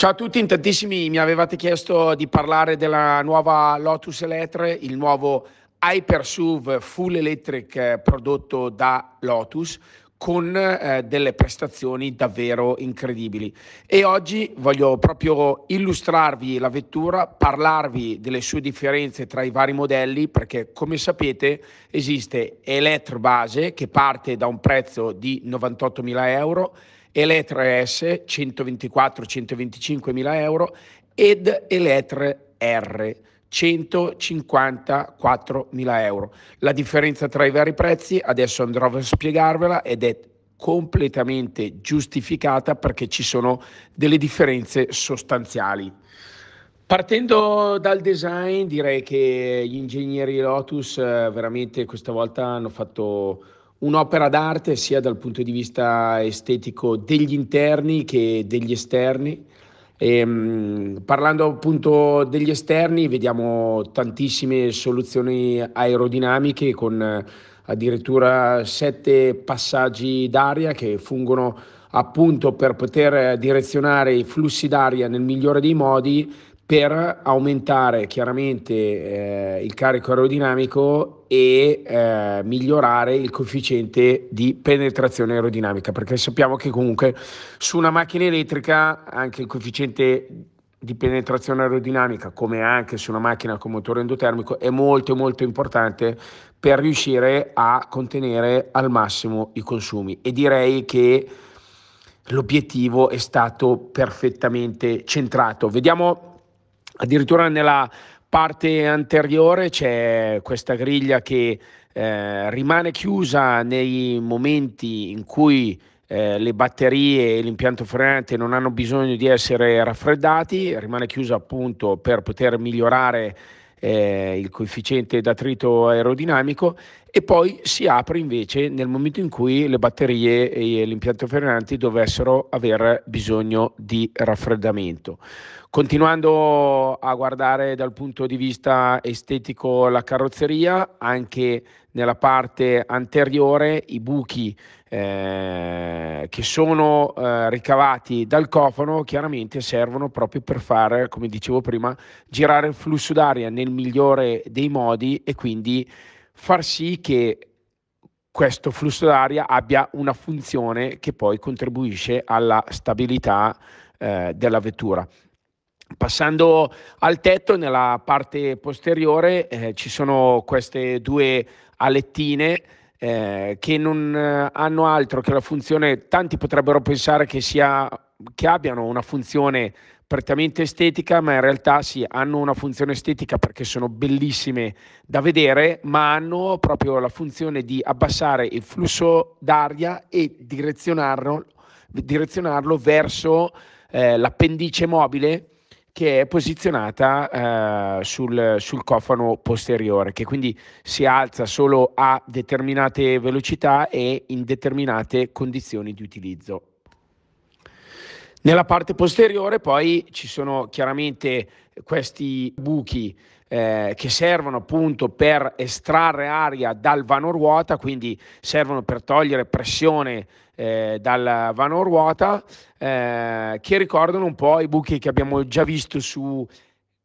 Ciao a tutti, in tantissimi mi avevate chiesto di parlare della nuova Lotus Eletre, il nuovo Hyper-SUV full electric prodotto da Lotus con delle prestazioni davvero incredibili. E oggi voglio proprio illustrarvi la vettura, parlarvi delle sue differenze tra i vari modelli, perché come sapete esiste Eletre base che parte da un prezzo di 98.000 euro, Eletre S 124-125.000 euro ed Eletre R 154.000 euro. La differenza tra i vari prezzi adesso andrò a spiegarvela ed è completamente giustificata perché ci sono delle differenze sostanziali. Partendo dal design, direi che gli ingegneri Lotus veramente questa volta hanno fatto un'opera d'arte sia dal punto di vista estetico degli interni che degli esterni. Parlando appunto degli esterni, vediamo tantissime soluzioni aerodinamiche con addirittura 7 passaggi d'aria che fungono appunto per poter direzionare i flussi d'aria nel migliore dei modi per aumentare chiaramente il carico aerodinamico e migliorare il coefficiente di penetrazione aerodinamica, perché sappiamo che comunque su una macchina elettrica anche il coefficiente di penetrazione aerodinamica, come anche su una macchina con motore endotermico, è molto importante per riuscire a contenere al massimo i consumi, e direi che l'obiettivo è stato perfettamente centrato. Vediamo addirittura nella parte anteriore c'è questa griglia che rimane chiusa nei momenti in cui le batterie e l'impianto frenante non hanno bisogno di essere raffreddati, rimane chiusa appunto per poter migliorare il coefficiente d'attrito aerodinamico, e poi si apre invece nel momento in cui le batterie e l'impianto frenante dovessero aver bisogno di raffreddamento. Continuando a guardare dal punto di vista estetico la carrozzeria, anche nella parte anteriore i buchi che sono ricavati dal cofano chiaramente servono proprio per fare, come dicevo prima, girare il flusso d'aria nel migliore dei modi e quindi far sì che questo flusso d'aria abbia una funzione che poi contribuisce alla stabilità della vettura. Passando al tetto, nella parte posteriore ci sono queste due alettine che non hanno altro che la funzione, tanti potrebbero pensare che abbiano una funzione prettamente estetica, ma in realtà sì, hanno una funzione estetica perché sono bellissime da vedere, ma hanno proprio la funzione di abbassare il flusso d'aria e direzionarlo verso l'appendice mobile che è posizionata sul cofano posteriore, che quindi si alza solo a determinate velocità e in determinate condizioni di utilizzo. Nella parte posteriore poi ci sono chiaramente questi buchi che servono appunto per estrarre aria dal vano ruota, quindi servono per togliere pressione dal vano ruota, che ricordano un po' i buchi che abbiamo già visto su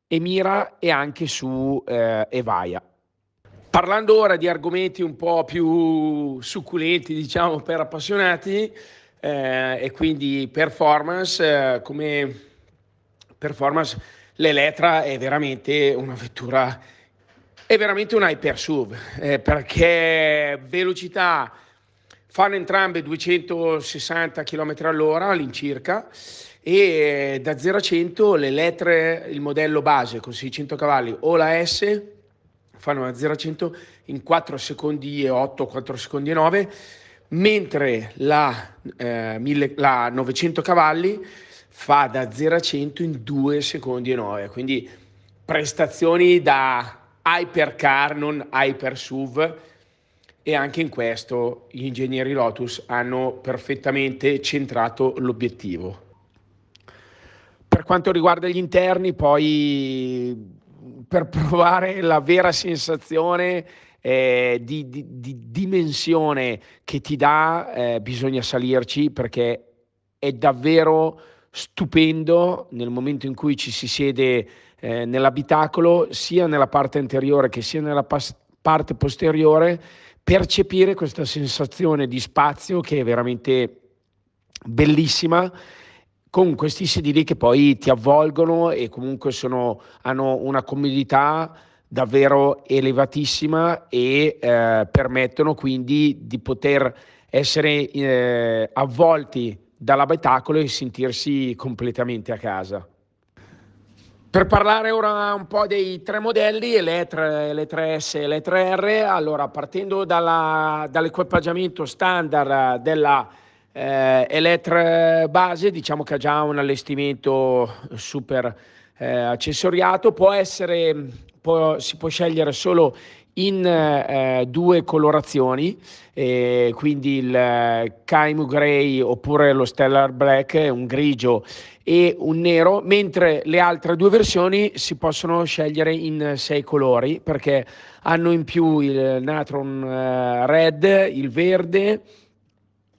Emira e anche su Evaia. Parlando ora di argomenti un po' più succulenti, diciamo, per appassionati, e quindi performance, come performance l'Eletra è veramente un Hyper-SUV, perché velocità fanno entrambe 260 km all'ora all'incirca, e da 0 a 100 l'Eletre, il modello base con 600 cavalli, o la S fanno da 0 a 100 in 4 secondi e 8, 4 secondi e 9, mentre la 900 cavalli fa da 0 a 100 in 2 secondi e 9, quindi prestazioni da hypercar, non hyper-SUV, e anche in questo gli ingegneri Lotus hanno perfettamente centrato l'obiettivo. Per quanto riguarda gli interni, poi, per provare la vera sensazione di dimensione che ti dà, bisogna salirci, perché è davvero stupendo nel momento in cui ci si siede nell'abitacolo, sia nella parte anteriore che sia nella parte posteriore, percepire questa sensazione di spazio che è veramente bellissima, con questi sedili che poi ti avvolgono e comunque hanno una comodità davvero elevatissima e permettono quindi di poter essere avvolti dall'abitacolo e sentirsi completamente a casa. Per parlare ora un po' dei tre modelli, Eletre, Eletre S e Eletre R, allora partendo dall'equipaggiamento standard della Eletre base, diciamo che ha già un allestimento super accessoriato, si può scegliere solo in due colorazioni, quindi il Kaimu Grey oppure lo Stellar Black, un grigio e un nero, mentre le altre due versioni si possono scegliere in 6 colori, perché hanno in più il Natron Red, il verde,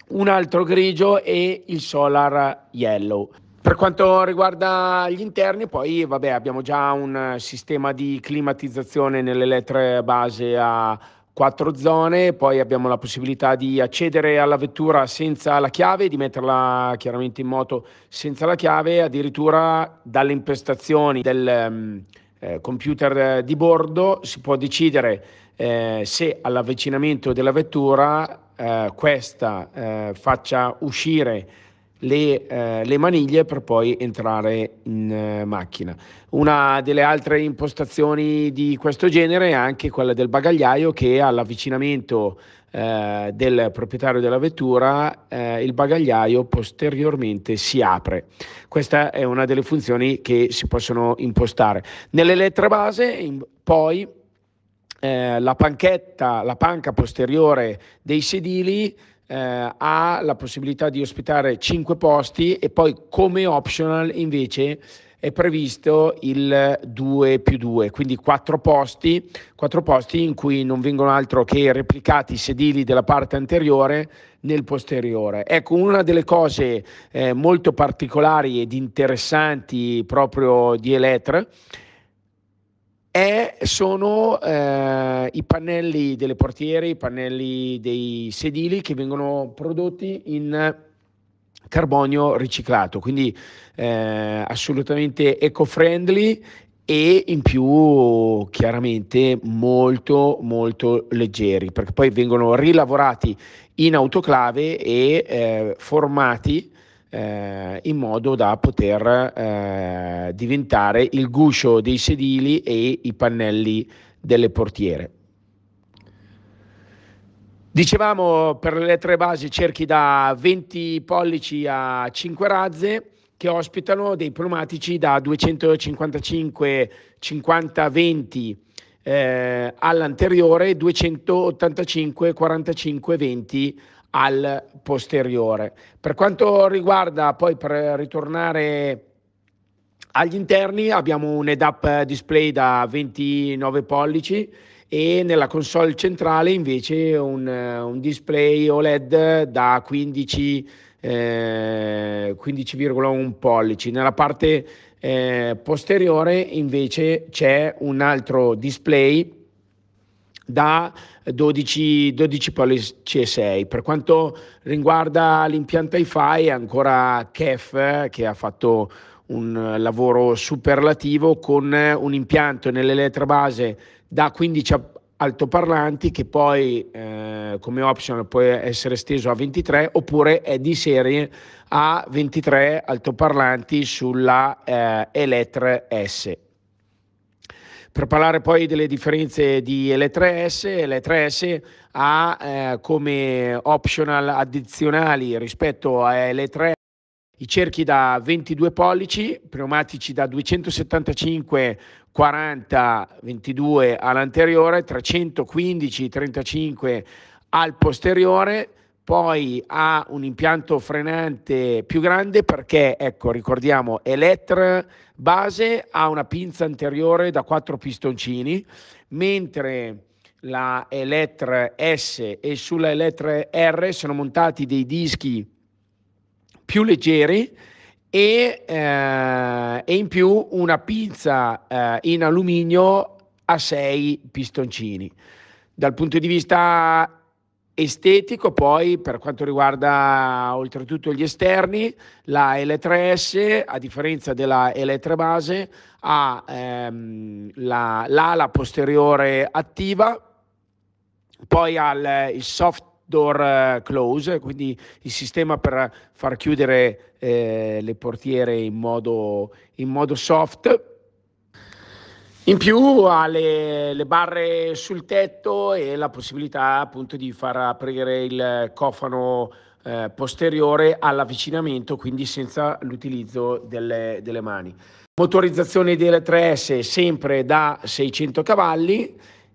un altro grigio e il Solar Yellow. Per quanto riguarda gli interni, poi abbiamo già un sistema di climatizzazione nell'Eletre base a 4 zone, poi abbiamo la possibilità di accedere alla vettura senza la chiave, di metterla chiaramente in moto senza la chiave, addirittura dalle impostazioni del computer di bordo si può decidere se all'avvicinamento della vettura questa faccia uscire le maniglie per poi entrare in macchina. Una delle altre impostazioni di questo genere è anche quella del bagagliaio, che all'avvicinamento del proprietario della vettura il bagagliaio posteriormente si apre. Questa è una delle funzioni che si possono impostare. Nell'Eletre base poi la panca posteriore dei sedili ha la possibilità di ospitare 5 posti e poi come optional invece è previsto il 2+2, quindi 4 posti in cui non vengono altro che replicati i sedili della parte anteriore nel posteriore. Ecco, una delle cose molto particolari ed interessanti proprio di Eletre sono i pannelli delle portiere, i pannelli dei sedili, che vengono prodotti in carbonio riciclato, quindi assolutamente eco-friendly e in più chiaramente molto molto leggeri, perché poi vengono rilavorati in autoclave e formati in modo da poter diventare il guscio dei sedili e i pannelli delle portiere. Dicevamo, per le 3 basi cerchi da 20 pollici a 5 razze che ospitano dei pneumatici da 255/50/20 all'anteriore, 285/45/20 al posteriore. Per quanto riguarda poi, per ritornare agli interni, abbiamo un head-up display da 29 pollici e nella console centrale invece un display OLED da 15,1 pollici. Nella parte posteriore invece c'è un altro display da 12,6 pollici. Per quanto riguarda l'impianto Hi-Fi, è ancora KEF che ha fatto un lavoro superlativo con un impianto nell'Eletre base da 15 altoparlanti, che poi come optional può essere esteso a 23, oppure è di serie a 23 altoparlanti sulla Eletre S. Per parlare poi delle differenze di Eletre S, Eletre S ha come optional addizionali rispetto a Eletre i cerchi da 22 pollici, pneumatici da 275/40/22 all'anteriore, 315/35 al posteriore. Poi ha un impianto frenante più grande perché, ecco, ricordiamo, Eletre base ha una pinza anteriore da 4 pistoncini, mentre la Eletre S e sulla Eletre R sono montati dei dischi più leggeri e in più una pinza in alluminio a 6 pistoncini. Dal punto di vista estetico, poi, per quanto riguarda oltretutto gli esterni, la L3S, a differenza della L3 base, ha l'ala posteriore attiva, poi ha il soft door close, quindi il sistema per far chiudere le portiere in modo soft. In più ha le barre sul tetto e la possibilità appunto di far aprire il cofano posteriore all'avvicinamento, quindi senza l'utilizzo delle mani. Motorizzazione delle 3S sempre da 600 cavalli.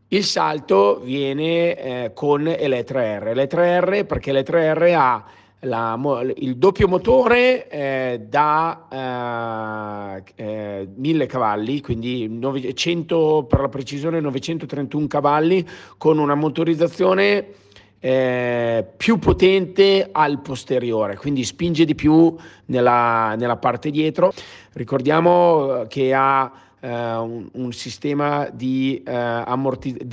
Il salto viene con Eletre R. Eletre R perché Eletre R ha il doppio motore da 1000 cavalli, quindi 900, per la precisione 931 cavalli, con una motorizzazione più potente al posteriore, quindi spinge di più nella parte dietro. Ricordiamo che ha un sistema di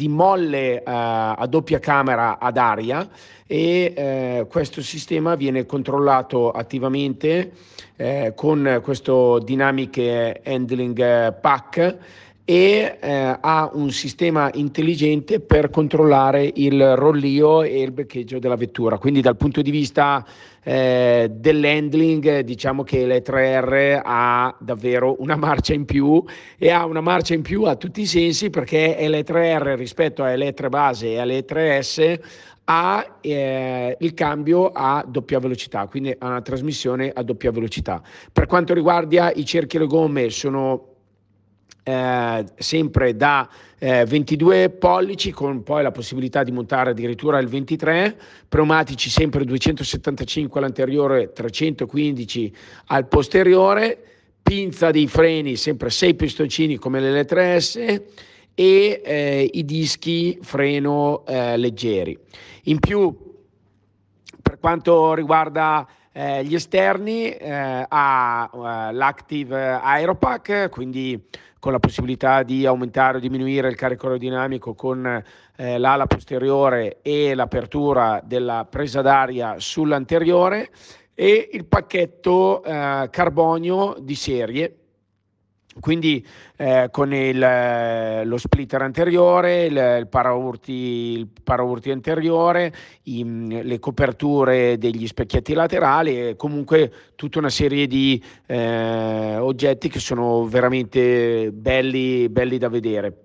molle a doppia camera ad aria, e questo sistema viene controllato attivamente con questo Dynamic Handling Pack, e ha un sistema intelligente per controllare il rollio e il beccheggio della vettura. Quindi dal punto di vista dell'handling, diciamo che l'E3R ha davvero una marcia in più, e ha una marcia in più a tutti i sensi, perché l'E3R rispetto a l'E3 base e all'E3S ha il cambio a doppia velocità, quindi ha una trasmissione a doppia velocità. Per quanto riguarda i cerchi e le gomme, sono sempre da 22 pollici, con poi la possibilità di montare addirittura il 23, pneumatici sempre 275 all'anteriore, 315 al posteriore, pinza dei freni sempre 6 pistoncini come le L3S, e i dischi freno leggeri. In più, per quanto riguarda gli esterni, ha l'Active Aeropack, quindi con la possibilità di aumentare o diminuire il carico aerodinamico con l'ala posteriore e l'apertura della presa d'aria sull'anteriore, e il pacchetto carbonio di serie, quindi con lo splitter anteriore, il paraurti anteriore, le coperture degli specchietti laterali, e comunque tutta una serie di oggetti che sono veramente belli da vedere.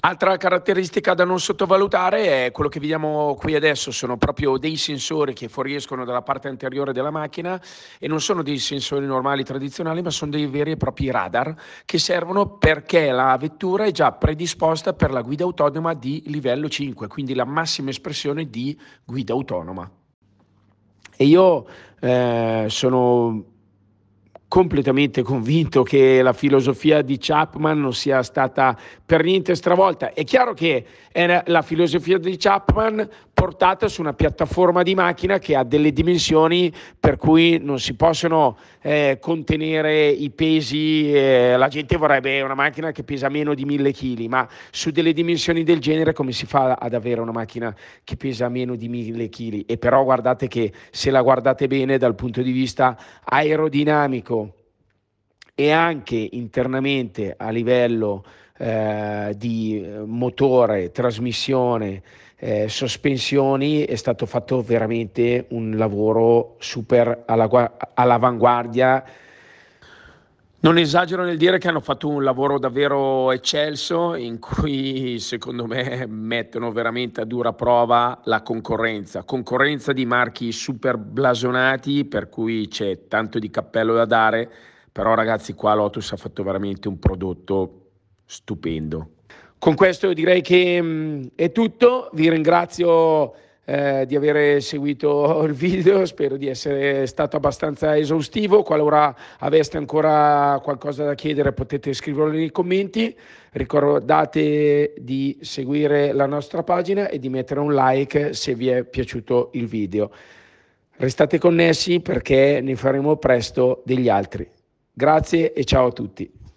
Altra caratteristica da non sottovalutare è quello che vediamo qui adesso, sono proprio dei sensori che fuoriescono dalla parte anteriore della macchina, e non sono dei sensori normali tradizionali, ma sono dei veri e propri radar che servono perché la vettura è già predisposta per la guida autonoma di livello 5, quindi la massima espressione di guida autonoma. E io sono completamente convinto che la filosofia di Chapman non sia stata per niente stravolta. È chiaro che è la filosofia di Chapman portata su una piattaforma di macchina che ha delle dimensioni per cui non si possono contenere i pesi. La gente vorrebbe una macchina che pesa meno di 1000 kg, ma su delle dimensioni del genere come si fa ad avere una macchina che pesa meno di 1000 kg? E però guardate che, se la guardate bene dal punto di vista aerodinamico e anche internamente a livello di motore, trasmissione, sospensioni, è stato fatto veramente un lavoro super all'avanguardia. Non esagero nel dire che hanno fatto un lavoro davvero eccelso, in cui secondo me mettono veramente a dura prova la concorrenza di marchi super blasonati, per cui c'è tanto di cappello da dare, però ragazzi, qua Lotus ha fatto veramente un prodotto stupendo. Con questo direi che è tutto, vi ringrazio di aver seguito il video, spero di essere stato abbastanza esaustivo. Qualora aveste ancora qualcosa da chiedere potete scriverlo nei commenti, ricordate di seguire la nostra pagina e di mettere un like se vi è piaciuto il video. Restate connessi perché ne faremo presto degli altri. Grazie e ciao a tutti.